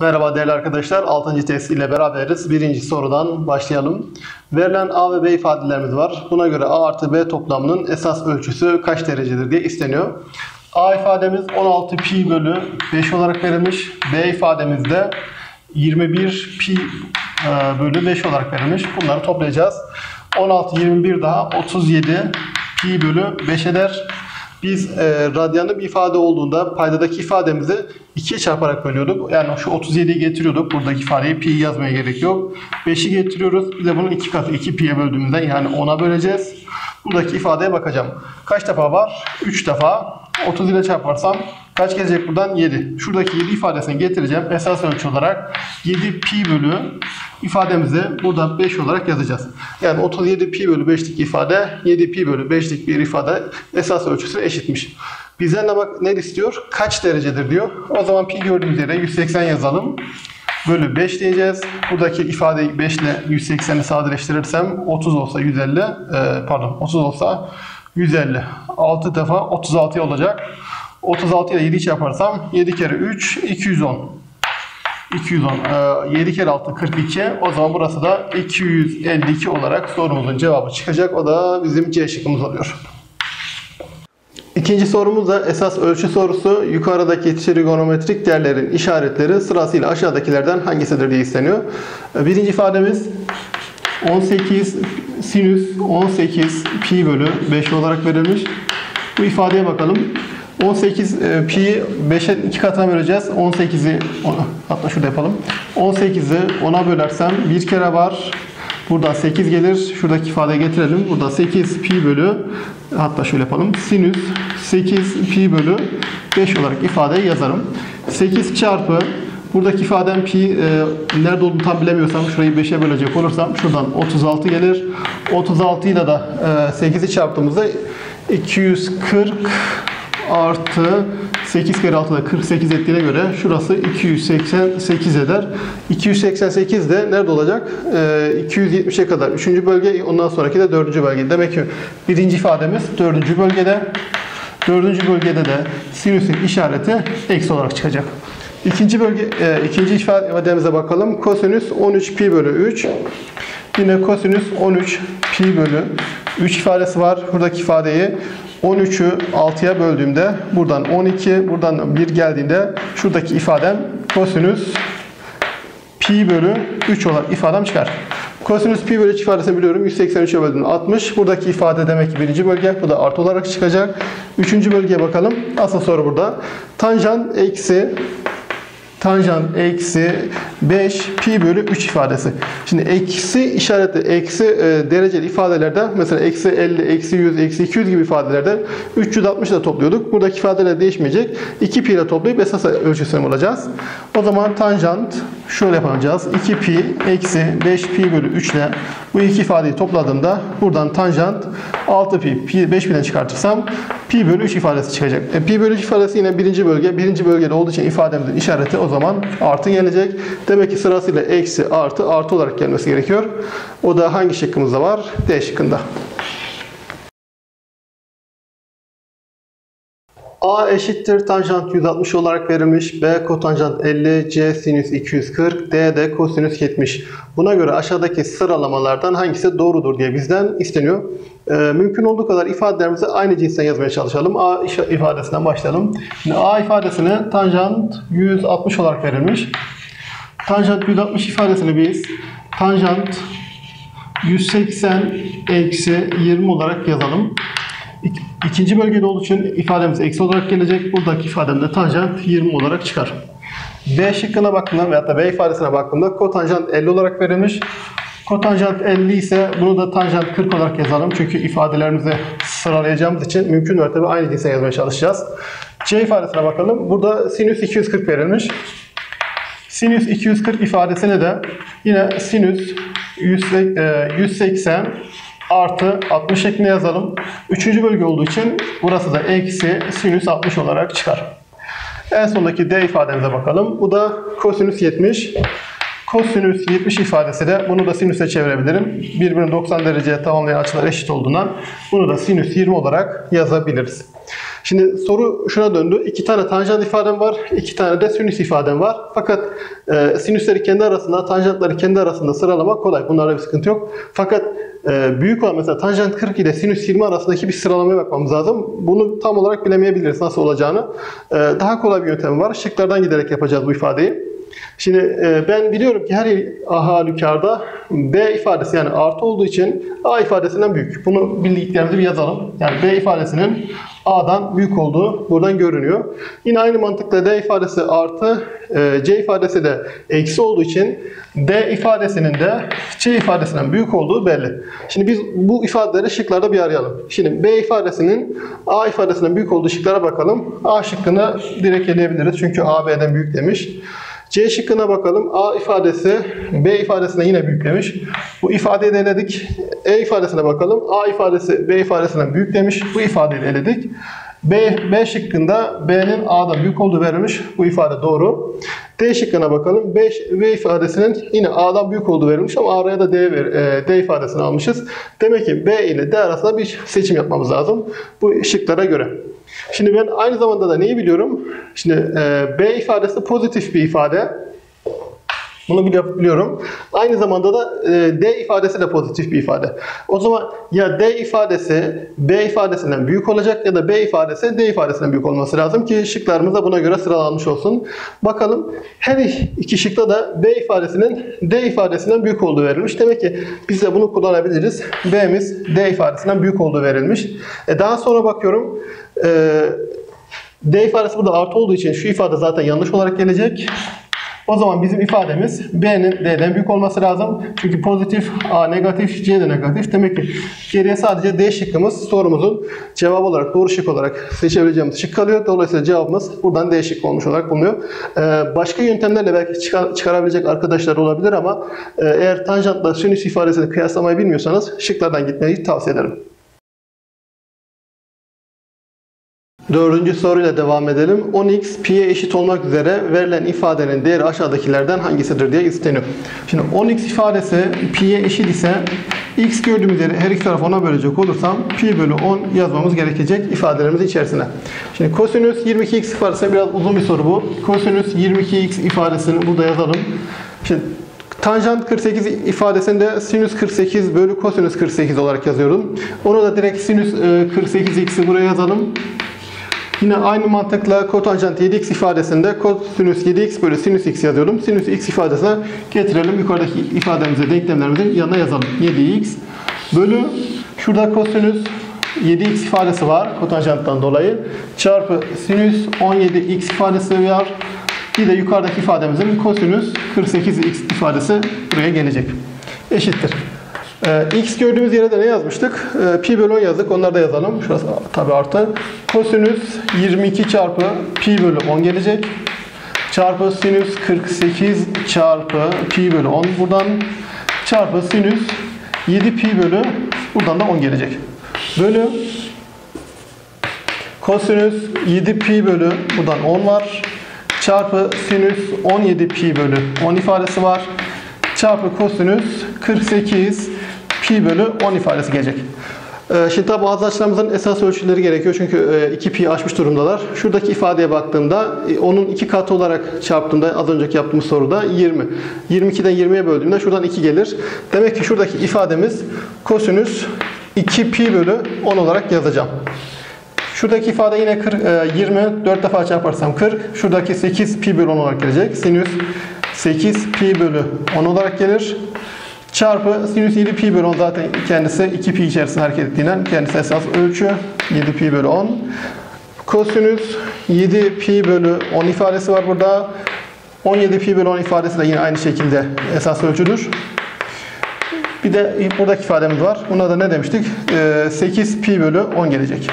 Merhaba değerli arkadaşlar. 6. test ile beraberiz. 1. sorudan başlayalım. Verilen A ve B ifadelerimiz var. Buna göre A artı B toplamının esas ölçüsü kaç derecedir diye isteniyor. A ifademiz 16 pi bölü 5 olarak verilmiş. B ifademiz de 21 pi bölü 5 olarak verilmiş. Bunları toplayacağız. 16, 21 daha 37 pi bölü 5 eder. Biz radyanlı bir ifade olduğunda paydadaki ifademizi 2'ye çarparak bölüyorduk. Yani şu 37'yi getiriyorduk. Buradaki ifadeye pi'yi yazmaya gerek yok. 5'i getiriyoruz. Bir de bunun 2 katı 2 pi'ye böldüğümüzden yani 10'a böleceğiz. Buradaki ifadeye bakacağım. Kaç defa var? 3 defa. 30 ile çarparsam kaç gelecek buradan? 7. Şuradaki 7 ifadesini getireceğim. Esas ölçü olarak 7 pi bölü ifademizi burada 5 olarak yazacağız. Yani 37 pi bölü 5'lik ifade 7 pi bölü 5'lik bir ifade esas ölçüsüne eşitmiş. Bizden de bak ne istiyor? Kaç derecedir diyor. O zaman pi gördüğümüz yere 180 yazalım. Bölü 5 diyeceğiz. Buradaki ifadeyi 5 ile 180'i sadeleştirirsem 30 olsa 150. 6 defa 36 olacak. 36 ile 7'yi çarparsam 7 kere 3 210. 7 kere 6 42. O zaman burası da 252 olarak sorumuzun cevabı çıkacak. O da bizim C şıkkımız oluyor. İkinci sorumuz da esas ölçü sorusu. Yukarıdaki trigonometrik değerlerin işaretleri sırasıyla aşağıdakilerden hangisidir diye isteniyor. Birinci ifademiz 18 sinüs 18 pi bölü 5 olarak verilmiş. Bu ifadeye bakalım. 18 pi'yi 5'e 2 katına böleceğiz. 18'i hatta şurada yapalım. 18'i 10'a bölersem 1 kere var. Burada 8 gelir. Şuradaki ifadeye getirelim. Burada 8 pi bölü hatta şöyle yapalım. Sinüs 8 pi bölü 5 olarak ifadeyi yazarım. 8 çarpı buradaki ifadem pi nerede olduğunu tam bilemiyorsam şurayı 5'e bölecek olursam şuradan 36 gelir. 36 ile de 8'i çarptığımızda 240 artı 8 kere 6'da 48 ettiğine göre şurası 288 eder. 288 de nerede olacak? 270'e kadar 3. bölge, ondan sonraki de 4. bölge. Demek ki birinci ifademiz 4. bölgede. 4. bölgede de sinüsün işareti eksi olarak çıkacak. İkinci ifademize bakalım. Kosinüs 13 pi bölü 3. Yine kosinüs 13 pi bölü 3 ifadesi var. Buradaki ifadeyi 13'ü 6'ya böldüğümde buradan 12, buradan 1 geldiğinde şuradaki ifadem kosinüs pi bölü 3 olarak ifadem çıkar. Kosinüs pi bölü 3 ifadesini biliyorum. 183'e böldüğümde 60. Buradaki ifade demek ki 1. bölge. Bu da artı olarak çıkacak. 3. bölgeye bakalım. Asıl soru burada. Tanjant eksi 5 pi bölü 3 ifadesi. Şimdi eksi işareti, eksi dereceli ifadelerde mesela eksi 50, eksi 100, eksi 200 gibi ifadelerde 360 ile topluyorduk. Buradaki ifadeler değişmeyecek. 2 pi ile toplayıp esas ölçüsünü bulacağız. O zaman tanjant şöyle yapacağız. 2 pi eksi 5 pi bölü 3 ile bu iki ifadeyi topladığımda buradan tanjant 6 pi 5 pi'den çıkartırsam pi bölü 3 ifadesi çıkacak. Pi bölü 3 ifadesi yine 1. bölge. 1. bölgede olduğu için ifademizin işareti o zaman artı gelecek. Demek ki sırasıyla eksi, artı, artı olarak gelmesi gerekiyor. O da hangi şıkkımızda var? D şıkkında. A eşittir tanjant 160 olarak verilmiş. B kotanjant 50, C sinüs 240, D de kosinüs 70. Buna göre aşağıdaki sıralamalardan hangisi doğrudur diye bizden isteniyor. Mümkün olduğu kadar ifadelerimizi aynı cinsten yazmaya çalışalım. A ifadesinden başlayalım. Şimdi A ifadesine tanjant 160 olarak verilmiş. Tanjant 160 ifadesini biz tanjant 180 eksi 20 olarak yazalım. İkinci bölgede olduğu için ifademiz eksi olarak gelecek. Buradaki ifadem de tanjant 20 olarak çıkar. B şıkkına baktığımda veyahut da B ifadesine baktığımda kotanjant 50 olarak verilmiş. Kotanjant 50 ise bunu da tanjant 40 olarak yazalım. Çünkü ifadelerimizi sıralayacağımız için mümkün mertebe aynı cinsten yazmaya çalışacağız. C ifadesine bakalım. Burada sinüs 240 verilmiş. Sinüs 240 ifadesine de yine sinüs 180 artı 60 şeklinde yazalım. 3. bölge olduğu için burası da eksi sinüs 60 olarak çıkar. En sondaki D ifademize bakalım. Bu da kosinüs 70. Kosinüs 70 ifadesi de, bunu da sinüse çevirebilirim. Birbirini 90 dereceye tamamlayan açılar eşit olduğundan bunu da sinüs 20 olarak yazabiliriz. Şimdi soru şuna döndü. İki tane tanjant ifadem var, iki tane de sinüs ifadem var. Fakat sinüsleri kendi arasında, tanjantları kendi arasında sıralamak kolay. Bunlarda bir sıkıntı yok. Fakat büyük olan mesela tanjant 40 ile sinüs 20 arasındaki bir sıralamaya bakmamız lazım. Bunu tam olarak bilemeyebiliriz nasıl olacağını. Daha kolay bir yöntem var. Şıklardan giderek yapacağız bu ifadeyi. Şimdi ben biliyorum ki her halükarda B ifadesi yani artı olduğu için A ifadesinden büyük. Bunu bildiklerimizi bir yazalım. Yani B ifadesinin A'dan büyük olduğu buradan görünüyor. Yine aynı mantıkla D ifadesi artı, C ifadesi de eksi olduğu için D ifadesinin de C ifadesinden büyük olduğu belli. Şimdi biz bu ifadeleri şıklarda bir arayalım. Şimdi B ifadesinin A ifadesinden büyük olduğu şıklara bakalım. A şıkkını direkt eleyebiliriz çünkü A B'den büyük demiş. C şıkkına bakalım. A ifadesi B ifadesine yine büyük demiş. Bu ifadeyi de eledik. E ifadesine bakalım. A ifadesi B ifadesinden büyük demiş. Bu ifadeyi de eledik. B şıkkında B'nin A'dan büyük olduğu verilmiş. Bu ifade doğru. D şıkkına bakalım. B ifadesinin yine A'dan büyük olduğu verilmiş ama araya da D ifadesini almışız. Demek ki B ile D arasında bir seçim yapmamız lazım bu şıklara göre. Şimdi ben aynı zamanda da neyi biliyorum? Şimdi B ifadesi pozitif bir ifade. Bunu biliyorum. Aynı zamanda da D ifadesi de pozitif bir ifade. O zaman ya D ifadesi B ifadesinden büyük olacak ya da B ifadesi D ifadesinden büyük olması lazım ki şıklarımız da buna göre sıralanmış olsun. Bakalım, her iki şıkta da B ifadesinin D ifadesinden büyük olduğu verilmiş. Demek ki biz de bunu kullanabiliriz. B'miz D ifadesinden büyük olduğu verilmiş. Daha sonra bakıyorum. D ifadesi burada artı olduğu için şu ifade zaten yanlış olarak gelecek. O zaman bizim ifademiz B'nin D'den büyük olması lazım. Çünkü pozitif, A negatif, C de negatif. Demek ki geriye sadece D şıkkımız sorumuzun cevabı olarak, doğru şık olarak seçebileceğimiz şık kalıyor. Dolayısıyla cevabımız buradan D şıkkı olmuş olarak bulunuyor. Başka yöntemlerle belki çıkarabilecek arkadaşlar olabilir ama eğer tanjantla sinüs ifadesini kıyaslamayı bilmiyorsanız şıklardan gitmeyi tavsiye ederim. 4. soruyla devam edelim. 10x pi'ye eşit olmak üzere verilen ifadenin değeri aşağıdakilerden hangisidir diye isteniyor. Şimdi 10x ifadesi pi'ye eşit ise x gördüğümüz yeri her iki tarafı 10'a bölecek olursam pi bölü 10 yazmamız gerekecek ifadelerimiz içerisine. Şimdi kosinüs 22x ifadesine biraz uzun bir soru bu. Kosinüs 22x ifadesini burada yazalım. Şimdi tanjant 48 ifadesini de sinüs 48 bölü kosinüs 48 olarak yazıyorum. Onu da direkt sinüs 48x'i buraya yazalım. Yine aynı mantıkla kotanjant 7x ifadesinde kosinüs 7x bölü sinüs x yazıyordum. Sinüs x ifadesine getirelim. Yukarıdaki ifademizi, denklemlerimizin yanına yazalım. 7x bölü, şurada kosinüs 7x ifadesi var kotanjanttan dolayı. Çarpı sinüs 17x ifadesi var. Bir de yukarıdaki ifademizin kosinüs 48x ifadesi buraya gelecek. Eşittir. X gördüğümüz yere de ne yazmıştık? Pi bölü 10 yazdık. Onları da yazalım. Şurası tabi artı. Kosinüs 22 çarpı pi bölü 10 gelecek. Çarpı sinüs 48 çarpı pi bölü 10 buradan. Çarpı sinüs 7 pi bölü buradan da 10 gelecek. Bölü kosinüs 7 pi bölü buradan 10 var. Çarpı sinüs 17 pi bölü 10 ifadesi var. Çarpı kosinüs 48 pi bölü 10 ifadesi gelecek. Şimdi tabi bazı açılarımızın esas ölçüleri gerekiyor çünkü 2 pi aşmış durumdalar. Şuradaki ifadeye baktığımda onun 2 katı olarak çarptığımda az önceki yaptığımız soruda 20. 22'den 20'ye böldüğümde şuradan 2 gelir. Demek ki şuradaki ifademiz kosinüs 2 pi bölü 10 olarak yazacağım. Şuradaki ifade yine 20, 4 defa çarparsam 40. Şuradaki 8 pi bölü 10 olarak gelecek. Sinüs 8 pi bölü 10 olarak gelir. Çarpı sinüs 7 pi bölü 10, zaten kendisi 2 pi içerisinde hareket ettiğinden kendisi esas ölçü 7 pi bölü 10. Kosinüs 7 pi bölü 10 ifadesi var burada. 17 pi bölü 10 ifadesi de yine aynı şekilde esas ölçüdür. Bir de buradaki ifademiz var. Buna da ne demiştik? 8 pi bölü 10 gelecek.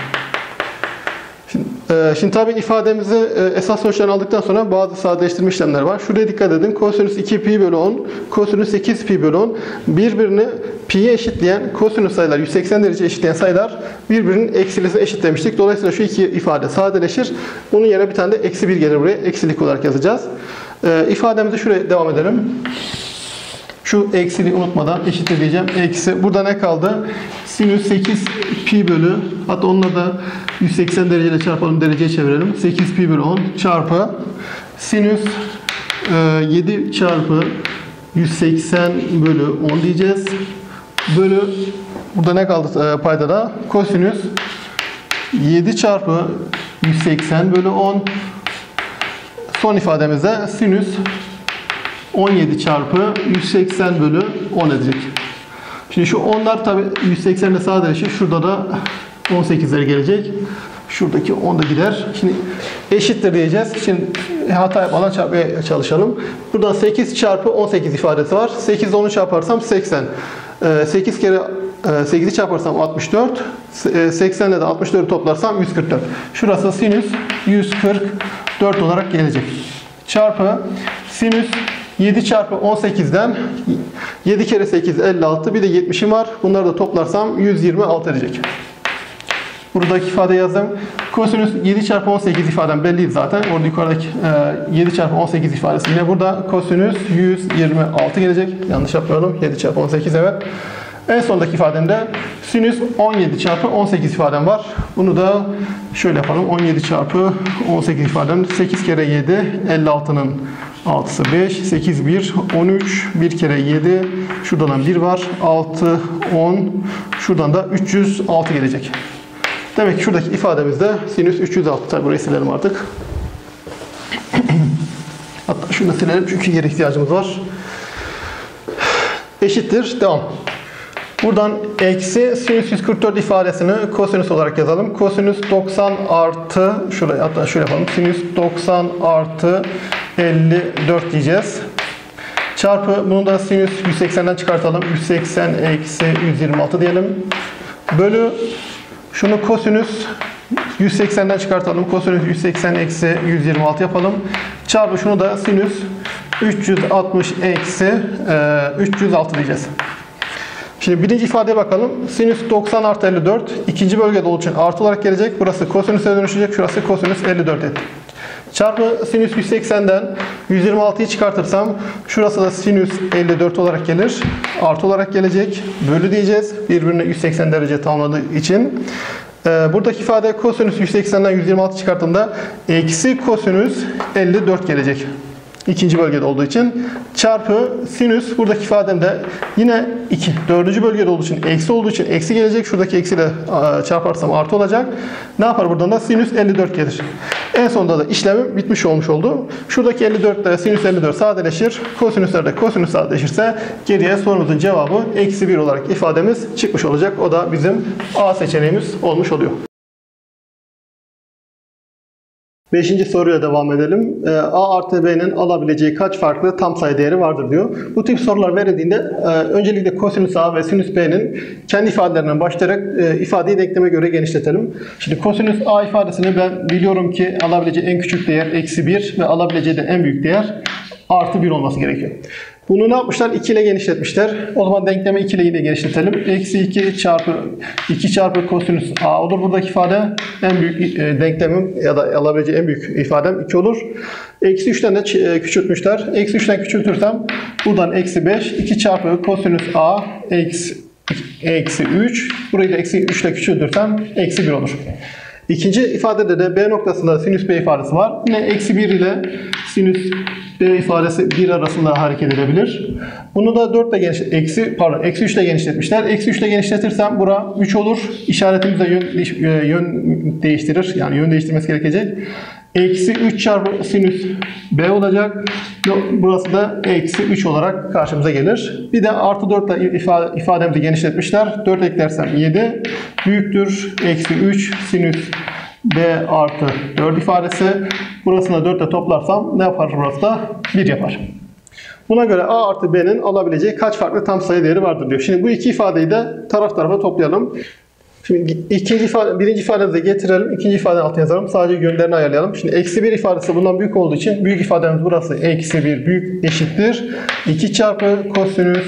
Şimdi tabi ifademizi esas ölçüden aldıktan sonra bazı sadeleştirme işlemler var. Şuraya dikkat edin. Kosinüs 2 pi bölü 10, kosinüs 8 pi bölü 10 birbirini pi'ye eşitleyen kosinüs sayılar, 180 derece eşitleyen sayılar birbirinin eksilisine eşit demiştik. Dolayısıyla şu iki ifade sadeleşir. Bunun yerine bir tane de eksi 1 gelir buraya. Eksilik olarak yazacağız. İfademizi şuraya devam edelim. Şu eksili unutmadan eşittir diyeceğim. Eksi. Burada ne kaldı? Sinüs 8 pi bölü, hatta onunla da 180 dereceyle çarpalım, dereceye çevirelim. 8 pi bölü 10 çarpı sinüs 7 çarpı 180 bölü 10 diyeceğiz. Bölü, burada ne kaldı paydada? Kosinüs 7 çarpı 180 bölü 10. Son ifademizde sinüs 17 çarpı 180 bölü 10 edecek. Şimdi şu 10'lar tabi 180'de sadeleşir. Şurada da 18'ler gelecek. Şuradaki 10 da gider. Şimdi eşittir diyeceğiz. Şimdi hata yapmadan çarpmaya çalışalım. Burada 8 çarpı 18 ifadesi var. 8 ile 10'u çarparsam 80. 8 kere 8'i çarparsam 64. 80 ile de 64'ü toplarsam 144. Şurası sinüs 144 olarak gelecek. Çarpı sinüs 7 çarpı 18'den 7 kere 8 56, bir de 70'im var. Bunları da toplarsam 126 edecek. Buradaki ifade yazdım. Kosinüs 7 çarpı 18 ifadem belliydi zaten. Orada yukarıdaki 7 çarpı 18 ifadesi yine burada. Kosinüs 126 gelecek. Yanlış yapmayalım. 7 çarpı 18 evet. En sondaki ifademde sinüs 17 çarpı 18 ifadem var. Bunu da şöyle yapalım. 17 çarpı 18 ifadem. 8 kere 7 56'nın 6'sı 5, 8, 1, 13, 1 kere 7, şuradan 1 var, 6, 10, şuradan da 306 gelecek. Demek ki şuradaki ifademizde sinüs 306. Tabi burayı silelim artık. Hatta şunu da silelim çünkü yere ihtiyacımız var. Eşittir, devam. Buradan eksi sinüs 144 ifadesini kosinüs olarak yazalım. Kosinüs 90 artı, şuraya hatta şöyle yapalım. Sinüs 90 artı 54 diyeceğiz. Çarpı, bunu da sinüs 180'den çıkartalım. 180 eksi 126 diyelim. Bölü, şunu kosinüs 180'den çıkartalım. Kosinüs 180 eksi 126 yapalım. Çarpı, şunu da sinüs 360 eksi 306 diyeceğiz. Şimdi birinci ifadeye bakalım. Sinüs 90 artı 54. İkinci bölgede olduğu için artı olarak gelecek. Burası kosinüse dönüşecek. Şurası kosinüs 54 etti. Çarpı sinüs 180'den 126'yı çıkartırsam şurası da sinüs 54 olarak gelir. Artı olarak gelecek. Bölü diyeceğiz. Birbirine 180 derece tamamladığı için. Buradaki ifade kosinüs 180'den 126 çıkarttığımda eksi kosinüs 54 gelecek. İkinci bölgede olduğu için. Çarpı sinüs, buradaki ifademde yine 4. bölgede olduğu için eksi gelecek. Şuradaki eksiyle çarparsam artı olacak. Ne yapar buradan da? Sinüs 54 gelir. En sonunda da işlemim bitmiş olmuş oldu. Şuradaki 54 ile sinüs 54 sadeleşir. Kosinüslerde kosinüs sadeleşirse geriye sorumuzun cevabı eksi 1 olarak ifademiz çıkmış olacak. O da bizim A seçeneğimiz olmuş oluyor. 5. soruyla devam edelim. A artı B'nin alabileceği kaç farklı tam sayı değeri vardır diyor. Bu tip sorular verildiğinde öncelikle kosinüs A ve sinüs B'nin kendi ifadelerinden başlayarak ifadeyi denkleme göre genişletelim. Şimdi kosinüs A ifadesini ben biliyorum ki alabileceği en küçük değer eksi 1 ve alabileceği de en büyük değer artı 1 olması gerekiyor. Bunu ne yapmışlar? 2 ile genişletmişler. O zaman denklemi 2 ile yine genişletelim. Eksi 2 çarpı 2 çarpı kosinüs A olur. Buradaki ifade en büyük denklemim ya da alabileceği en büyük ifadem 2 olur. Eksi 3'ten de küçültmüşler. Eksi 3'ten küçültürsem buradan eksi 5. 2 çarpı kosinüs A eksi 3. Burayı da eksi 3 ile küçültürsem eksi 1 olur. İkinci ifadede de B noktasında sinüs B ifadesi var. Yine eksi 1 ile sinüs B ifadesi 1 arasında hareket edebilir. Bunu da 4 ile eksi 3 ile genişletmişler. Eksi 3 ile genişletirsem bura 3 olur. İşaretimiz de yön değiştirir. Yani yön değiştirmesi gerekecek. Eksi 3 çarpı sinüs B olacak. Burası da eksi 3 olarak karşımıza gelir. Bir de artı 4 ile ifademizi genişletmişler. 4 eklersem 7 büyüktür. Eksi 3 sinüs B artı 4 ifadesi. Burasını 4 ile toplarsam ne yapar? Burası da 1 yapar. Buna göre A artı B'nin alabileceği kaç farklı tam sayı değeri vardır diyor. Şimdi bu iki ifadeyi de taraf tarafa toplayalım. Şimdi birinci ifademize getirelim. İkinci ifadenin altına yazalım. Sadece yönlerini ayarlayalım. Şimdi eksi 1 ifadesi bundan büyük olduğu için büyük ifademiz burası. Eksi 1 büyük eşittir 2 çarpı kosinüs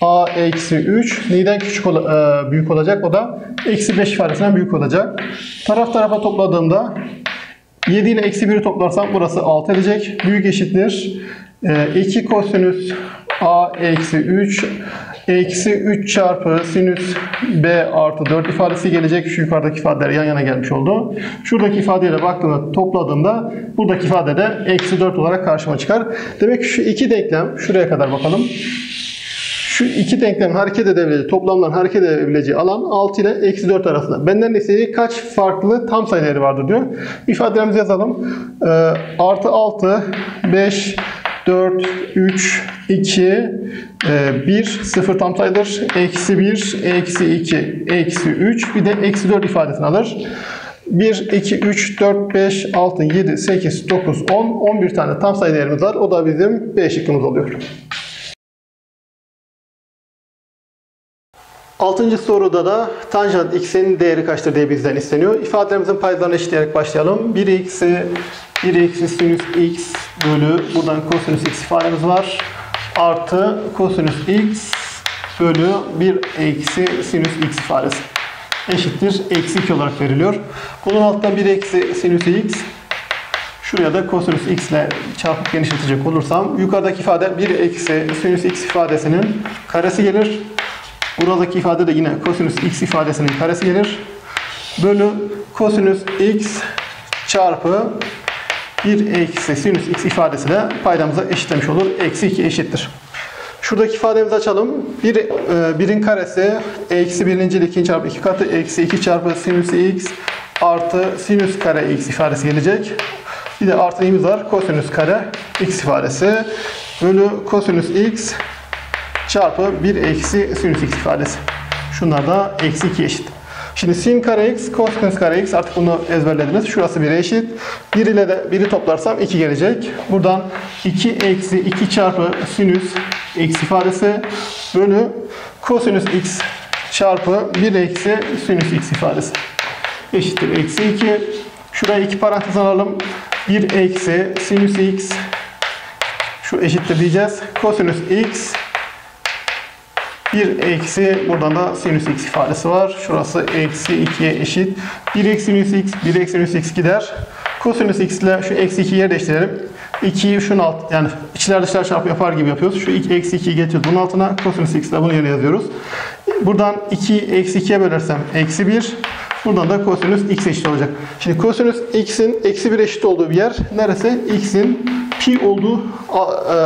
A eksi 3. Neyden büyük olacak? O da eksi 5 ifadesinden büyük olacak. Taraf tarafa topladığımda 7 ile eksi 1'i toplarsam burası 6 edecek. Büyük eşittir 2 kosinüs a eksi 3 eksi 3 çarpı sinüs b artı 4 ifadesi gelecek. Şu yukarıdaki ifadeler yan yana gelmiş oldu. Şuradaki ifadeyle baktığımda, topladığımda buradaki ifade de eksi 4 olarak karşıma çıkar. Demek ki şu iki denklem, şuraya kadar bakalım. Şu iki denklemin hareket edebileceği, toplamdan hareket edebileceği alan 6 ile eksi 4 arasında. Benden istediği kaç farklı tam sayıları vardır diyor. İfadelerimizi yazalım. Artı 6, 5, 4, 3, 2, 1, 0 tam sayıdır. Eksi 1, eksi 2, eksi 3, bir de eksi 4 ifadesini alır. 1, 2, 3, 4, 5, 6, 7, 8, 9, 10, 11 tane tam sayı değerimiz var. O da bizim B şıkkımız oluyor. 6. soruda da tanjant x'in değeri kaçtır diye bizden isteniyor. İfadelerimizin paydalarını eşitleyerek başlayalım. 1 eksi sinüs x bölü, buradan kosinüs x ifademiz var. Artı kosinüs x bölü 1 eksi sinüs x ifadesi eşittir eksi 2 olarak veriliyor. Kolun altında 1 eksi sinüs x, şuraya da kosinüs x ile çarpıp genişletecek olursam yukarıdaki ifade 1 eksi sinüs x ifadesinin karesi gelir. Buradaki ifade de yine kosinüs x ifadesinin karesi gelir. Bölü kosinüs x çarpı 1 eksi sinüs x ifadesi de paydamıza eşitlemiş olur. Eksi 2 eşittir. Şuradaki ifademizi açalım. 1'in karesi eksi 1. ile 2'nin çarpı 2 katı eksi 2 çarpı sinüs x artı sinüs kare x ifadesi gelecek. Bir de artı neyimiz var? Kosinüs kare x ifadesi bölü kosinüs x çarpı 1 eksi sinüs x ifadesi. Şunlar da eksi 2 eşit. Şimdi sin kare x, kosinüs kare x, artık bunu ezberlediniz. Şurası 1'e eşit. 1 ile de 1'i toplarsam 2 gelecek. Buradan 2 eksi 2 çarpı sinüs x ifadesi bölü kosinüs x çarpı 1 eksi sinüs x ifadesi eşittir eksi 2. Şuraya 2 parantez alalım. 1 eksi sinüs x, şu eşittir diyeceğiz. Kosinüs x 1 eksi, buradan da sinüs x ifadesi var. Şurası eksi 2'ye eşit. 1 eksi sinüs x, 1 eksi sinüs x gider. Kosinüs x ile şu eksi 2'yi yer değiştirelim. 2'yi şunun alt, yani içler dışlar çarpı yapar gibi yapıyoruz. Şu eksi 2'yi getiriyoruz bunun altına. Kosinüs x ile bunu yerine yazıyoruz. Buradan 2'yi eksi 2'ye bölersem eksi 1. Buradan da kosinüs x eşit olacak. Şimdi kosinüs x'in eksi 1 eşit olduğu bir yer neresi? X'in pi olduğu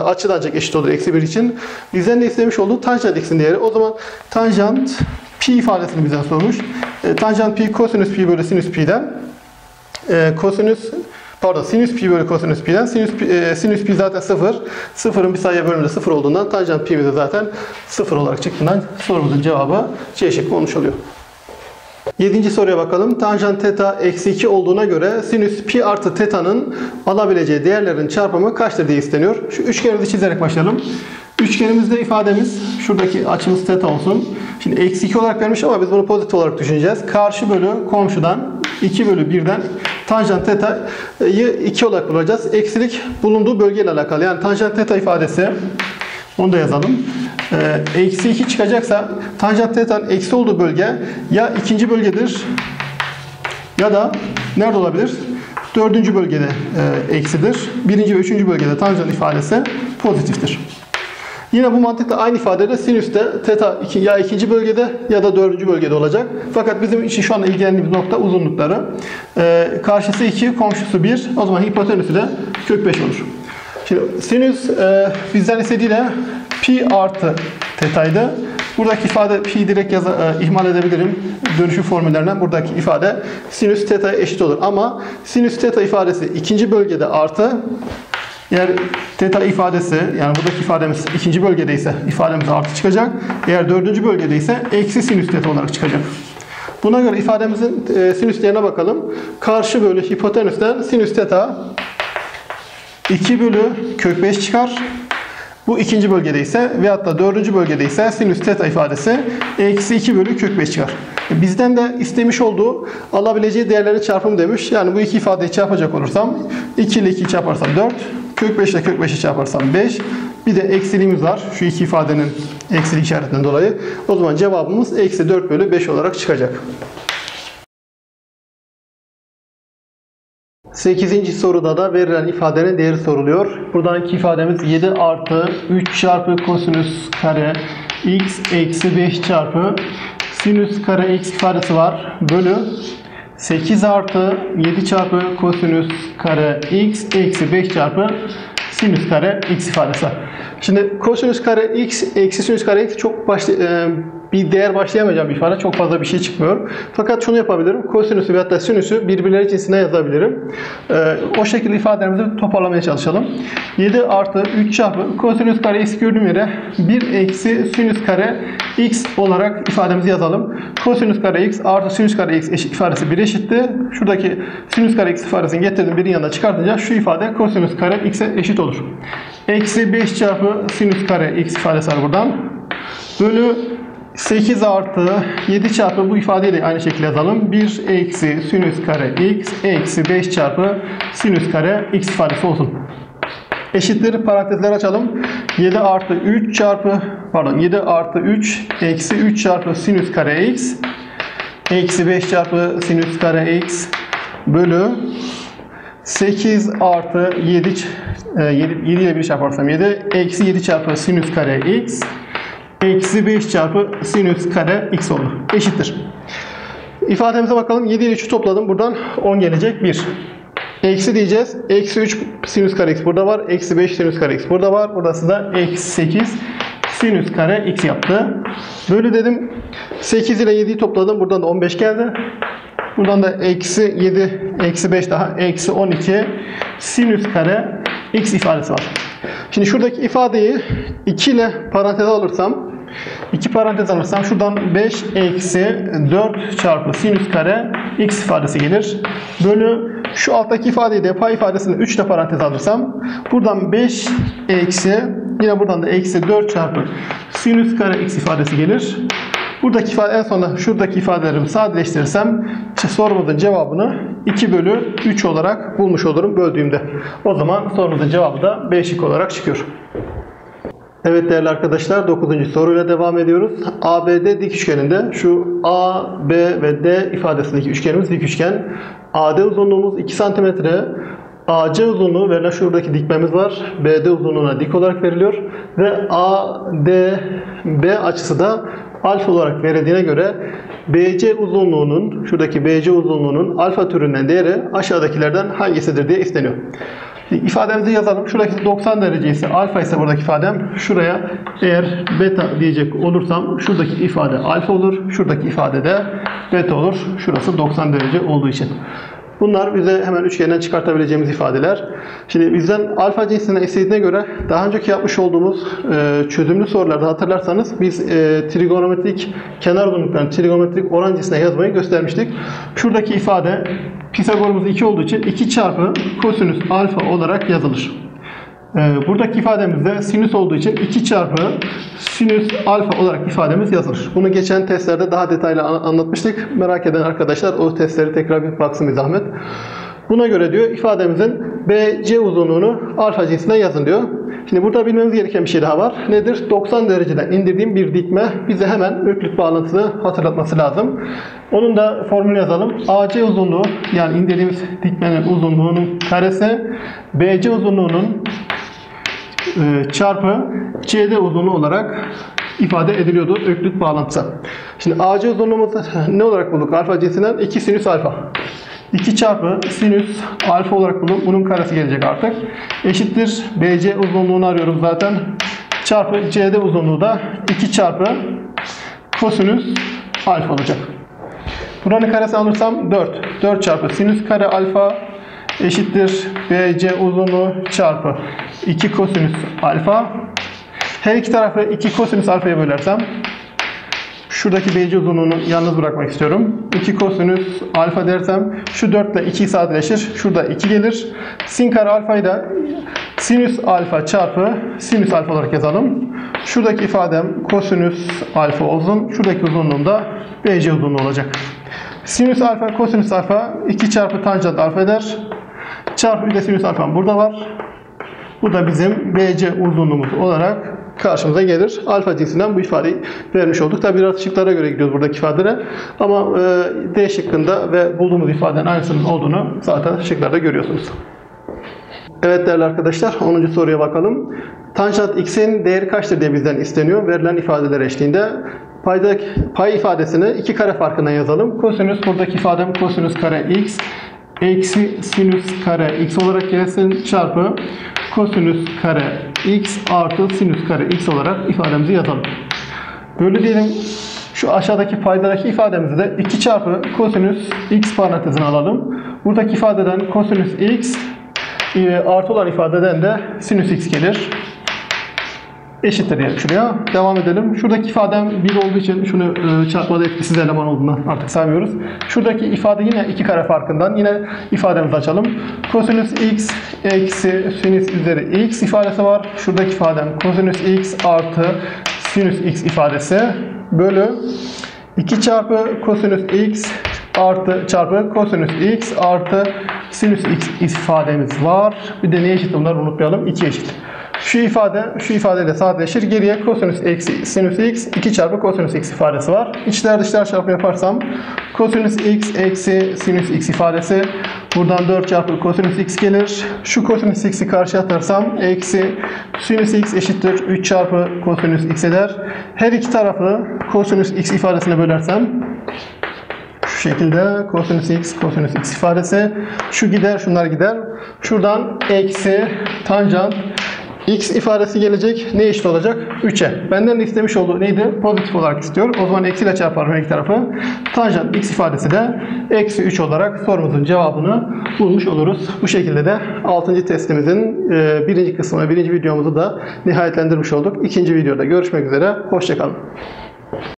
açıdan ancak eşit olur eksi 1 için. Bizden de istemiş olduğu tanjant x'in değeri. O zaman tanjant pi ifadesini bizden sormuş. Tanjant pi kosinüs pi bölü sinüs pi'den. Sinüs pi bölü kosinüs pi'den. Sinüs pi zaten 0. 0'ın bir sayıya bölümünde 0 olduğundan tanjant pi'miz de zaten 0 olarak çıktığından sorumuzun cevabı C şıkkı olmuş oluyor. 7. soruya bakalım. Tanjant teta eksi 2 olduğuna göre sinüs pi artı teta'nın alabileceği değerlerin çarpımı kaçtır diye isteniyor. Şu üçgenimizi çizerek başlayalım. Üçgenimizde ifademiz, şuradaki açımız teta olsun. Şimdi eksi 2 olarak vermiş ama biz bunu pozitif olarak düşüneceğiz. Karşı bölü komşudan 2 bölü 1'den tanjant teta'yı 2 olarak bulacağız. Eksilik bulunduğu bölgeyle alakalı. Yani tanjant teta ifadesi, onu da yazalım. Eksi 2 çıkacaksa tanjant teta'nın eksi olduğu bölge ya ikinci bölgedir ya da nerede olabilir? Dördüncü bölgede eksidir. Birinci ve üçüncü bölgede tanjant ifadesi pozitiftir. Yine bu mantıkla aynı ifadede sinüste teta ya ikinci bölgede ya da dördüncü bölgede olacak. Fakat bizim için şu anda ilgilendiğimiz nokta uzunlukları. Karşısı 2, komşusu 1. O zaman hipotenüsü de kök 5 olur. Şimdi sinüs bizden istediğiyle pi artı teta'ydı. Buradaki ifade pi direkt ihmal edebilirim. Dönüşüm formüllerinden buradaki ifade sinüs teta'ya eşit olur. Ama sinüs teta ifadesi ikinci bölgede artı, eğer teta ifadesi, yani buradaki ifademiz ikinci bölgedeyse ifademiz artı çıkacak. Eğer dördüncü bölgedeyse eksi sinüs teta olarak çıkacak. Buna göre ifademizin sinüs değerine bakalım. Karşı bölü hipotenüsten sinüs teta 2 bölü kök 5 çıkar. Bu ikinci bölgede ise veyahut da dördüncü bölgede ise sinüs teta ifadesi eksi 2 bölü kök 5 çıkar. Bizden de istemiş olduğu alabileceği değerlerin çarpımı demiş. Yani bu iki ifadeyi çarpacak olursam 2 ile 2'yi çarparsam 4, kök 5 ile kök 5'i çarparsam 5. Bir de eksiliğimiz var. Şu iki ifadenin eksilik işaretinden dolayı. O zaman cevabımız eksi 4 bölü 5 olarak çıkacak. 8. soruda da verilen ifadenin değeri soruluyor. Buradaki ifademiz 7 artı 3 çarpı kosinüs kare x eksi 5 çarpı sinüs kare x ifadesi var. Bölü 8 artı 7 çarpı kosinüs kare x eksi 5 çarpı sinüs kare x ifadesi var. Şimdi kosinüs kare x eksi sinüs kare x çok bir değer başlayamayacağım bir ifade. Çok fazla bir şey çıkmıyor. Fakat şunu yapabilirim. Kosinüsü veyahut da sinüsü birbirleri cinsine yazabilirim. O şekilde ifadelerimizi toparlamaya çalışalım. 7 artı 3 çarpı kosinüs kare x gördüğüm yere 1 eksi sinüs kare x olarak ifademizi yazalım. Kosinüs kare x artı sinüs kare x ifadesi 1 eşitti. Şuradaki sinüs kare x ifadesini getirdim. Birin yanına çıkartınca şu ifade kosinüs kare x'e eşit olur. Eksi 5 çarpı sinüs kare x ifadesi var buradan. Bölü 8 artı 7 çarpı bu ifadeyi de aynı şekilde yazalım. 1 eksi sinüs kare x eksi 5 çarpı sinüs kare x ifadesi olsun. Eşittir parantezleri açalım. 7 artı 3 eksi 3 çarpı sinüs kare x eksi 5 çarpı sinüs kare x bölü 8 artı 7 ile 1 çarparsam 7 eksi 7 çarpı sinüs kare x eksi 5 çarpı sinüs kare x oldu. Eşittir. İfademize bakalım. 7 ile 3'ü topladım. Buradan 10 gelecek. 1. Eksi diyeceğiz. Eksi 3 sinüs kare x burada var. Eksi 5 sinüs kare x burada var. Burası da eksi 8 sinüs kare x yaptı. Bölü dedim. 8 ile 7'yi topladım. Buradan da 15 geldi. Buradan da eksi 7, eksi 5 daha. Eksi 12 sinüs kare x ifadesi var. Şimdi şuradaki ifadeyi 2 ile paranteze alırsam, 2 parantez alırsam şuradan 5 eksi 4 çarpı sinüs kare x ifadesi gelir. Bölü şu alttaki ifadeyi de pay ifadesini 3 ile parantez alırsam buradan 5 eksi yine buradan da eksi 4 çarpı sinüs kare x ifadesi gelir. Buradaki ifade en sonunda şuradaki ifadelerimi sadeleştirirsem sorumuzun cevabını 2 bölü 3 olarak bulmuş olurum böldüğümde. O zaman sorumuzun cevabı da B şıkkı olarak çıkıyor. Evet değerli arkadaşlar 9. soruyla devam ediyoruz. ABD dik üçgeninde şu A, B ve D ifadesindeki üçgenimiz dik üçgen. AD uzunluğumuz 2 cm. AC uzunluğu verilen şuradaki dikmemiz var. BD uzunluğuna dik olarak veriliyor. Ve ADB açısı da alfa olarak verildiğine göre BC uzunluğunun, şuradaki BC uzunluğunun alfa türünden değeri aşağıdakilerden hangisidir diye isteniyor. İfademizi yazalım. Şuradaki 90 derece ise alfa ise buradaki ifadem şuraya eğer beta diyecek olursam şuradaki ifade alfa olur. Şuradaki ifade de beta olur. Şurası 90 derece olduğu için. Bunlar bize hemen üçgenden çıkartabileceğimiz ifadeler. Şimdi bizden alfa cinsinden istediğine göre daha önceki yapmış olduğumuz çözümlü sorularda hatırlarsanız biz trigonometrik kenar uzunluklarını trigonometrik oran cinsine yazmayı göstermiştik. Şuradaki ifade Pisagorumuz 2 olduğu için 2 çarpı kosinüs alfa olarak yazılır. Buradaki ifademizde sinüs olduğu için 2 çarpı sinüs alfa olarak ifademiz yazılır. Bunu geçen testlerde daha detaylı anlatmıştık. Merak eden arkadaşlar o testleri tekrar bir baksın bir zahmet. Buna göre diyor ifademizin BC uzunluğunu alfa cinsinden yazın diyor. Şimdi burada bilmemiz gereken bir şey daha var. Nedir? 90 dereceden indirdiğim bir dikme bize hemen öklit bağlantısını hatırlatması lazım. Onun da formülü yazalım. AC uzunluğu yani indirdiğimiz dikmenin uzunluğunun karesi BC uzunluğunun çarpı CD uzunluğu olarak ifade ediliyordu öklit bağlantısı. Şimdi AC uzunluğumuzu ne olarak bulduk? Alfa cinsinden 2 sinüs alfa. 2 çarpı sinüs alfa olarak bulduk. Bunun karesi gelecek artık. Eşittir BC uzunluğunu arıyorum zaten. Çarpı CD uzunluğu da 2 çarpı kosinüs alfa olacak. Buranın karesi alırsam 4. 4 çarpı sinüs kare alfa eşittir BC uzunluğu çarpı 2 kosinüs alfa. Her iki tarafı 2 kosinüs alfaya bölersem şuradaki BC uzunluğunu yalnız bırakmak istiyorum. 2 kosinüs alfa dersem şu 4 ile 2'yi sadeleşir. Şurada 2 gelir. Sin kare alfayı da sinüs alfa çarpı sinüs alfa olarak yazalım. Şuradaki ifadem kosinüs alfa olsun. Şuradaki uzunluğum da BC uzunluğu olacak. Sinüs alfa kosinüs alfa 2 çarpı tanjant alfa eder. Çarpı bir de sinüs alfam burada var. Bu da bizim BC uzunluğumuz olarak karşımıza gelir. Alfa cinsinden bu ifadeyi vermiş olduk. Tabi biraz şıklara göre gidiyoruz buradaki ifadeler. Ama D şıkkında ve bulduğumuz ifadenin aynısının olduğunu zaten şıklarda görüyorsunuz. Evet değerli arkadaşlar, 10. soruya bakalım. Tanjant x'in değeri kaçtır diye bizden isteniyor. Verilen ifadeler eşliğinde pay ifadesini 2 kare farkından yazalım. Kosinüs, buradaki ifadem kosinüs kare x eksi sinüs kare x olarak gelsin, çarpı kosinüs kare x artı sinüs kare x olarak ifademizi yazalım. Böyle diyelim, şu aşağıdaki paydadaki ifademizi de 2 çarpı kosinüs x parantezine alalım. Buradaki ifadeden kosinüs x artı olan ifadeden de sinüs x gelir. Eşittir diyelim şuraya. Devam edelim. Şuradaki ifadem 1 olduğu için şunu çarpmada etkisiz eleman olduğundan artık saymıyoruz. Şuradaki ifade yine 2 kare farkından. Yine ifademizi açalım. Kosinüs x eksi sinüs üzeri x ifadesi var. Şuradaki ifadem kosinüs x artı sinüs x ifadesi bölü 2 çarpı kosinüs x artı çarpı kosinüs x artı sinüs x ifademiz var. Bir de neye eşit bunları unutmayalım. 2'ye eşit. Şu ifade, şu ifadeyle sadeleşir. Geriye kosinüs eksi sinüs x 2 çarpı kosinüs x ifadesi var. İçler dışlar çarpımı yaparsam kosinüs x eksi sinüs x ifadesi, buradan 4 çarpı kosinüs x gelir. Şu kosinüs x'i karşıya atarsam eksi sinüs x eşittir 3 çarpı kosinüs x eder. Her iki tarafı kosinüs x ifadesine bölersem şu şekilde kosinüs x ifadesi, şu gider, şunlar gider. Şuradan eksi tanjant x ifadesi gelecek. Ne eşit olacak? 3'e. Benden de istemiş olduğu neydi? Pozitif olarak istiyor. O zaman eksiyle çarparım her iki tarafı. Tanjant x ifadesi de eksi 3 olarak sorumuzun cevabını bulmuş oluruz. Bu şekilde de 6. testimizin 1. kısmını, 1. videomuzu da nihayetlendirmiş olduk. 2. videoda görüşmek üzere. Hoşçakalın.